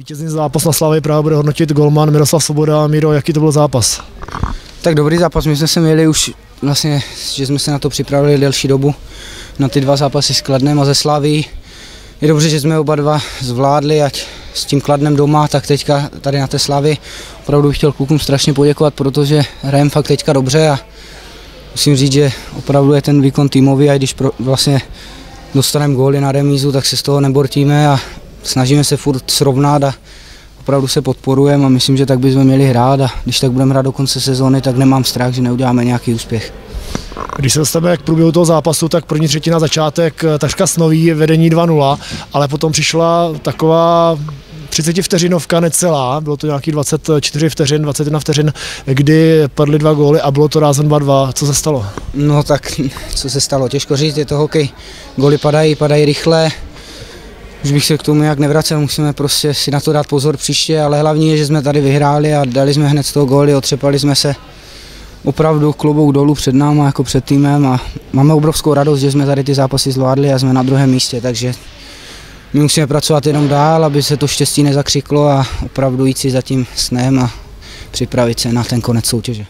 Vítězný zápas na Slavě Praha bude hodnotit golman Miroslav Svoboda. Miro, jaký to byl zápas? Tak dobrý zápas, my jsme se měli už vlastně, že jsme se na to připravili delší dobu, na ty dva zápasy s Kladnem a ze Slaví. Je dobře, že jsme oba dva zvládli, ať s tím Kladnem doma, tak teďka tady na té Slavě. Opravdu bych chtěl klukům strašně poděkovat, protože hrajeme fakt teďka dobře a musím říct, že opravdu je ten výkon týmový a když vlastně dostaneme góly na remízu, tak se z toho nebortíme a snažíme se furt srovnat a opravdu se podporujeme a myslím, že tak bychom měli hrát a když tak budeme hrát do konce sezóny, tak nemám strach, že neuděláme nějaký úspěch. Když se dostaneme k průběhu toho zápasu, tak první třetina začátek takřka snový, vedení 2:0, ale potom přišla taková 30 vteřinovka necelá, bylo to nějaký 24 vteřin, 21 vteřin, kdy padly dva góly a bylo to rázem 2:2. Co se stalo? No tak, co se stalo? Těžko říct, je to hokej. Góly padají rychle. Už bych se k tomu nějak nevracel, musíme prostě si na to dát pozor příště, ale hlavní je, že jsme tady vyhráli a dali jsme hned z toho góly, otřepali jsme se opravdu klobouk dolů před náma jako před týmem a máme obrovskou radost, že jsme tady ty zápasy zvládli a jsme na druhém místě, takže my musíme pracovat jenom dál, aby se to štěstí nezakřiklo a opravdu jít si za tím snem a připravit se na ten konec soutěže.